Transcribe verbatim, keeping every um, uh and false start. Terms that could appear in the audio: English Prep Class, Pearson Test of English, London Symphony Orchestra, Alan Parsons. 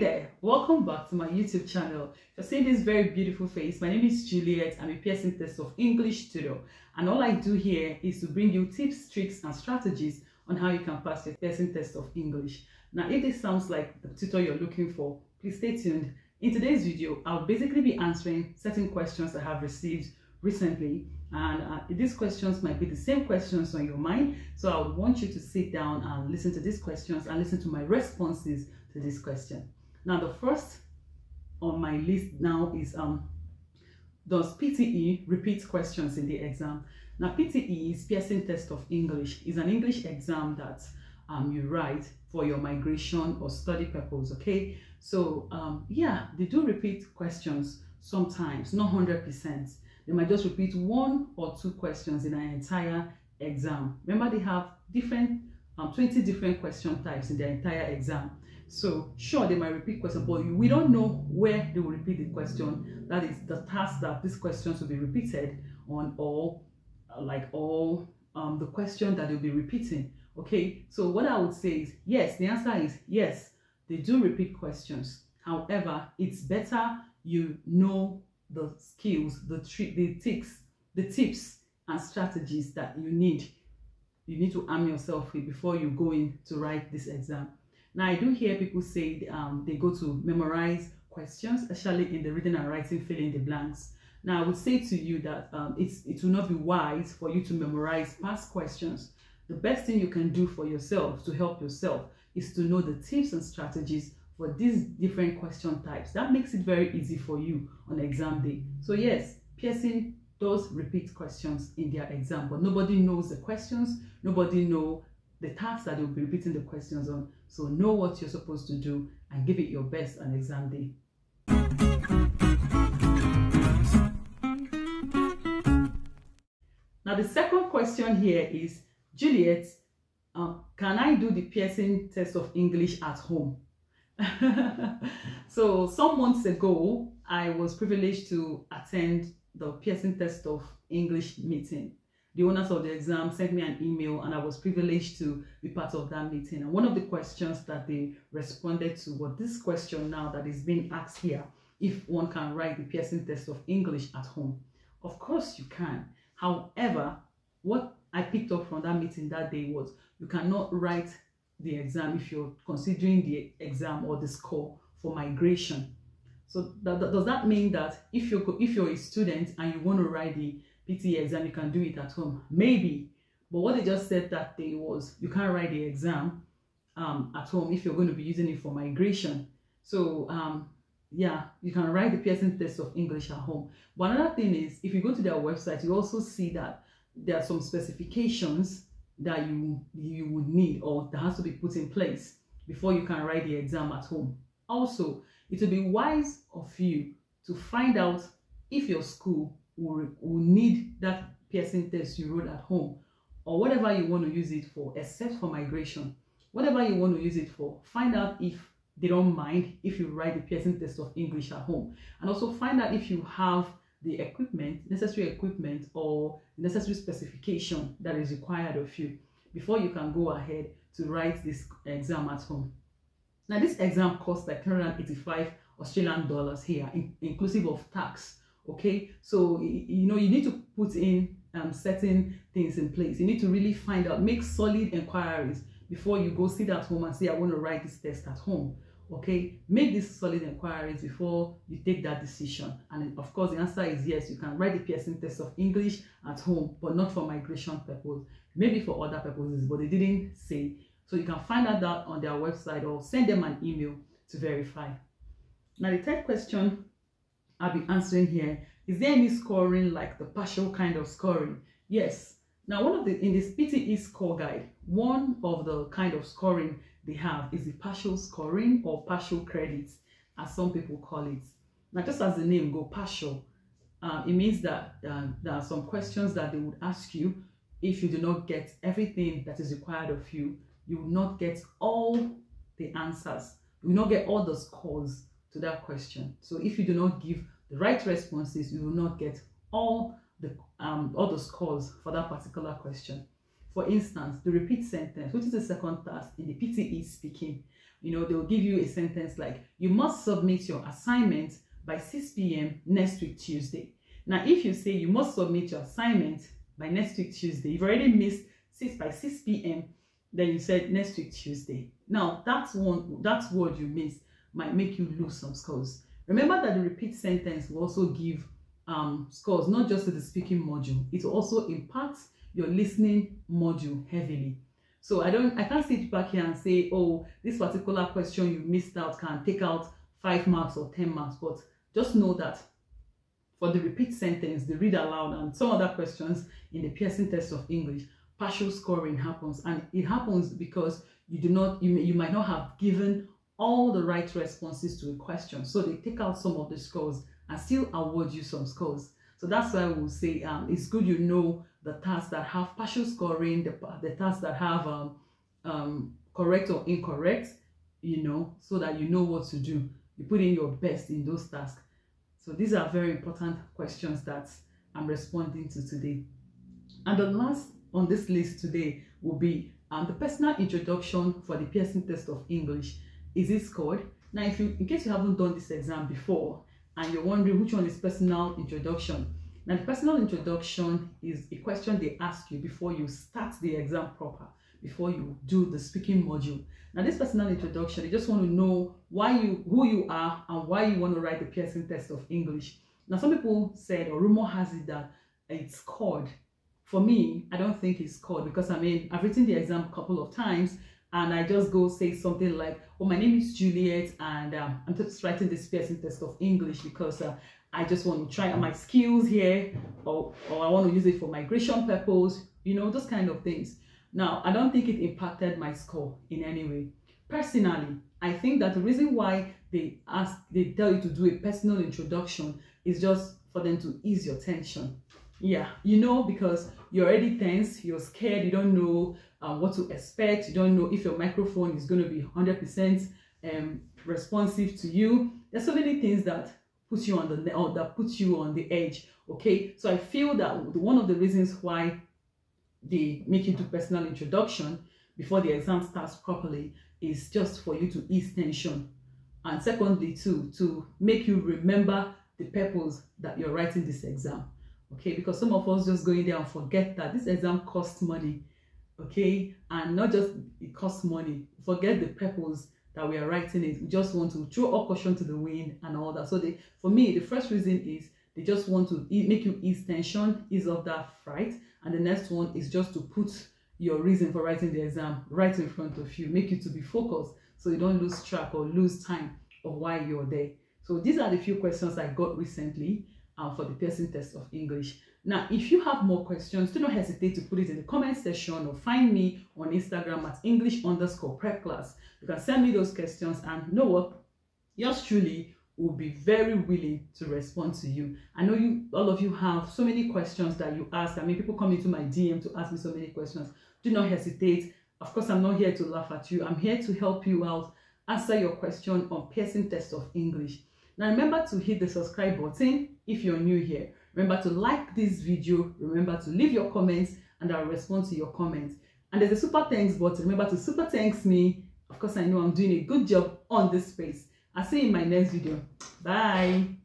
Hey there, welcome back to my YouTube channel. You're seeing this very beautiful face. My name is Juliet. I'm a Pearson Test of English tutor, and all I do here is to bring you tips, tricks and strategies on how you can pass your Pearson Test of English. Now if this sounds like the tutor you're looking for, please stay tuned. In today's video, I'll basically be answering certain questions I have received recently, and uh, these questions might be the same questions on your mind, so I would want you to sit down and listen to these questions and listen to my responses to this question. Now the first on my list now is um does P T E repeat questions in the exam? Now P T E is Pearson Test of English. It's an English exam that um you write for your migration or study purpose, okay? So um yeah, they do repeat questions sometimes, not one hundred percent. They might just repeat one or two questions in an entire exam. Remember, they have different um, twenty different question types in their entire exam. So sure, they might repeat questions, but we don't know where they will repeat the question. That is the task that these questions will be repeated on, all like all um, the question that they'll be repeating, okay? So what I would say is yes, the answer is yes, they do repeat questions. However, it's better you know the skills, the tri the tips, the tips and strategies that you need. You need to arm yourself with before you go in to write this exam. Now I do hear people say um, they go to memorize questions, especially in the reading and writing fill in the blanks. Now I would say to you that um, it's, it will not be wise for you to memorize past questions. The best thing you can do for yourself to help yourself is to know the tips and strategies for these different question types. That makes it very easy for you on exam day. So yes, Pearson does repeat questions in their exam, but nobody knows the questions, nobody knows the tasks that they'll be repeating the questions on. So know what you're supposed to do and give it your best on exam day. Now the second question here is, Juliet, uh, can I do the Pearson Test of English at home? So some months ago, I was privileged to attend the Pearson Test of English meeting. The owners of the exam sent me an email, and I was privileged to be part of that meeting. And one of the questions that they responded to was this question now that is being asked here: if one can write the Pearson Test of English at home. Of course you can. However, what I picked up from that meeting that day was you cannot write the exam if you're considering the exam or the score for migration. So that, that, does that mean that if you're, if you're a student and you want to write the P T E exam, you can do it at home? Maybe. But what they just said that day was you can't write the exam um, at home if you're going to be using it for migration. So um, yeah, you can write the Pearson Test of English at home. But another thing is, if you go to their website, you also see that there are some specifications that you you would need, or that has to be put in place before you can write the exam at home. Also, it would be wise of you to find out if your school will, will need that Pearson test you wrote at home, or whatever you want to use it for, except for migration. Whatever you want to use it for, find out if they don't mind if you write the Pearson Test of English at home. And also find out if you have the equipment, necessary equipment, or necessary specification that is required of you before you can go ahead to write this exam at home. Now this exam costs like three hundred eighty-five Australian dollars here, in inclusive of tax, okay? So you know you need to put in um, certain things in place. You need to really find out, make solid inquiries before you go sit at home and say I want to write this test at home. Okay, make these solid inquiries before you take that decision. And of course, the answer is yes, you can write the Pearson Test of English at home, but not for migration purpose, maybe for other purposes, but they didn't say. So you can find out that on their website or send them an email to verify. Now, the third question I'll be answering here, is there any scoring like the partial kind of scoring? Yes. Now, one of the, in this P T E score guide, one of the kind of scoring they have is the partial scoring, or partial credits, as some people call it. Now, just as the name go, partial, uh, it means that uh, there are some questions that they would ask you. If you do not get everything that is required of you, you will not get all the answers. You will not get all the scores to that question. So if you do not give the right responses, you will not get all the um all the scores for that particular question. For instance, the repeat sentence, which is the second task in the P T E speaking. you know, they'll give you a sentence like, you must submit your assignment by six p m next week Tuesday. Now, if you say you must submit your assignment by next week Tuesday, you've already missed six by six p m Then you said next week Tuesday. Now, that's one, that's word you miss might make you lose some scores. Remember that the repeat sentence will also give um, scores, not just to the speaking module. It also impacts your listening module heavily. So I don't, I can't sit back here and say, oh, this particular question you missed out can take out five marks or ten marks. But just know that for the repeat sentence, the read aloud, and some other questions in the Pearson Test of English, partial scoring happens, and it happens because you do not, you, may, you might not have given all the right responses to a question. So they take out some of the scores and still award you some scores. So that's why I will say um, it's good you know the tasks that have partial scoring, the, the tasks that have um, um, correct or incorrect, you know, so that you know what to do. You put in your best in those tasks. So these are very important questions that I'm responding to today. And the last on this list today will be um, the personal introduction for the Pearson Test of English. Is it scored? Now, if you, in case you haven't done this exam before and you're wondering which one is personal introduction, now the personal introduction is a question they ask you before you start the exam proper, before you do the speaking module. Now, this personal introduction, they just want to know why you, who you are and why you want to write the Pearson Test of English. Now, some people said, or rumor has it that it's scored. For me, I don't think it's scored because, I mean, I've written the exam a couple of times and I just go say something like, oh, my name is Juliet and um, I'm just writing this Pearson Test of English because uh, I just want to try out my skills here, or, or I want to use it for migration purpose, you know, those kind of things. Now, I don't think it impacted my score in any way. Personally, I think that the reason why they ask, they tell you to do a personal introduction is just for them to ease your tension. Yeah, you know, because you're already tense, you're scared, you don't know uh, what to expect, you don't know if your microphone is going to be one hundred percent um, responsive to you. There's so many things that puts you on the or that puts you on the edge. Okay, so I feel that one of the reasons why they make you do personal introduction before the exam starts properly is just for you to ease tension, and secondly, too, to make you remember the purpose that you're writing this exam. Okay, because some of us just go in there and forget that this exam costs money. Okay, and not just it costs money, forget the purpose that we are writing it. We just want to throw all caution to the wind and all that. So they, for me, the first reason is they just want to make you ease tension, ease off that fright. And the next one is just to put your reason for writing the exam right in front of you, make you to be focused so you don't lose track or lose time of why you're there. So these are the few questions I got recently. Uh, for the Pearson Test of English. Now, if you have more questions, do not hesitate to put it in the comment section or find me on Instagram at English underscore prep class. You can send me those questions and you know what? Yours truly will be very willing to respond to you. I know you, all of you have so many questions that you ask. I mean, people come into my D M to ask me so many questions. Do not hesitate. Of course, I'm not here to laugh at you. I'm here to help you out, answer your question on Pearson Test of English. Now, remember to hit the subscribe button if you're new here. Remember to like this video. Remember to leave your comments and I'll respond to your comments. And there's a super thanks button. Remember to super thanks me. Of course, I know I'm doing a good job on this space. I'll see you in my next video. Bye.